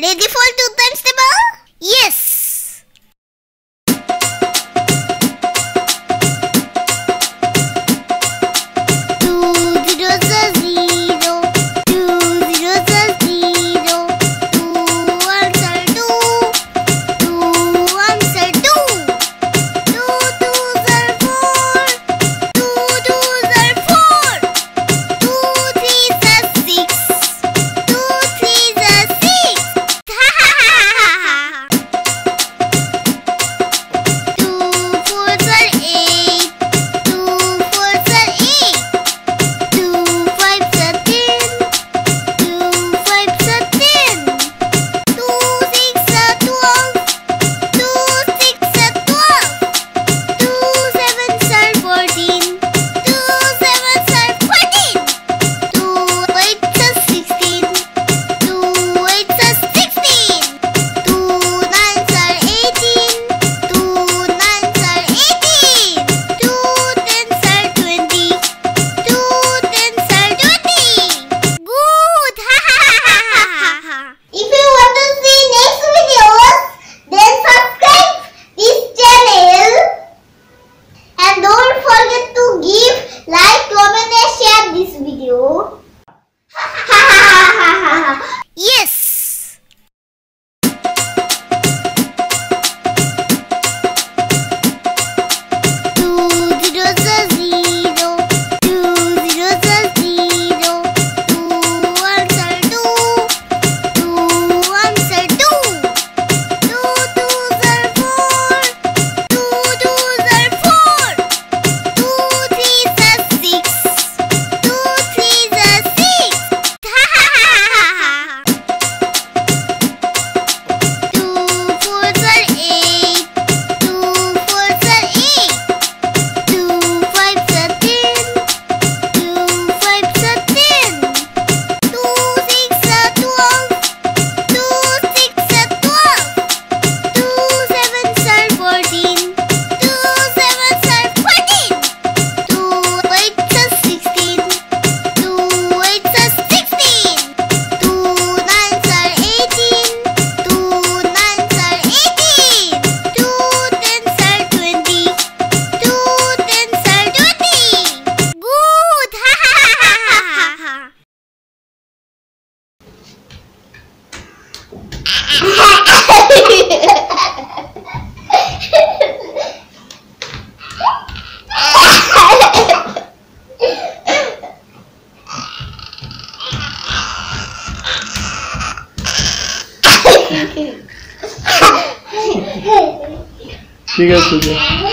Ready for two times table? Yes! Two zeros are zero, two zeros are zero, two ones are two, two ones are two, two twos are four, two twos are four, two threes are six, two threes are six. Yes! Two zeros are zero, two zeros are zero, two ones are two, two ones are two, two twos are four, two twos are four, two threes are six, two threes are six. Hey. Hey. Hey.